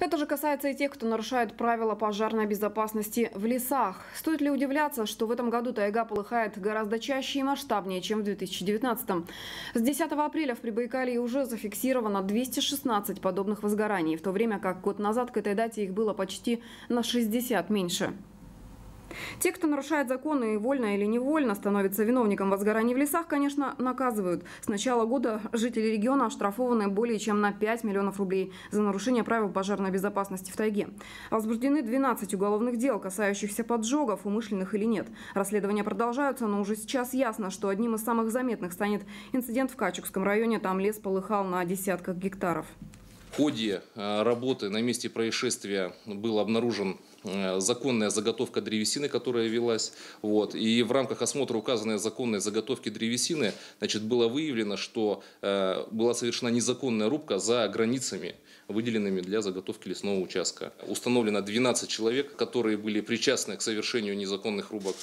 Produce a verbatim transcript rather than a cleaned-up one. Это же касается и тех, кто нарушает правила пожарной безопасности в лесах. Стоит ли удивляться, что в этом году тайга полыхает гораздо чаще и масштабнее, чем в две тысячи девятнадцатом? С десятого апреля в Прибайкалье уже зафиксировано двести шестнадцать подобных возгораний, в то время как год назад к этой дате их было почти на шестьдесят меньше. Те, кто нарушает законы и вольно или невольно становится виновником возгораний в лесах, конечно, наказывают. С начала года жители региона оштрафованы более чем на пять миллионов рублей за нарушение правил пожарной безопасности в тайге. Возбуждены двенадцать уголовных дел, касающихся поджогов, умышленных или нет. Расследования продолжаются, но уже сейчас ясно, что одним из самых заметных станет инцидент в Качугском районе. Там лес полыхал на десятках гектаров. В ходе работы на месте происшествия был обнаружен законная заготовка древесины, которая велась. Вот. И в рамках осмотра указанной законной заготовки древесины, значит, было выявлено, что э, была совершена незаконная рубка за границами, выделенными для заготовки лесного участка. Установлено двенадцать человек, которые были причастны к совершению незаконных рубок.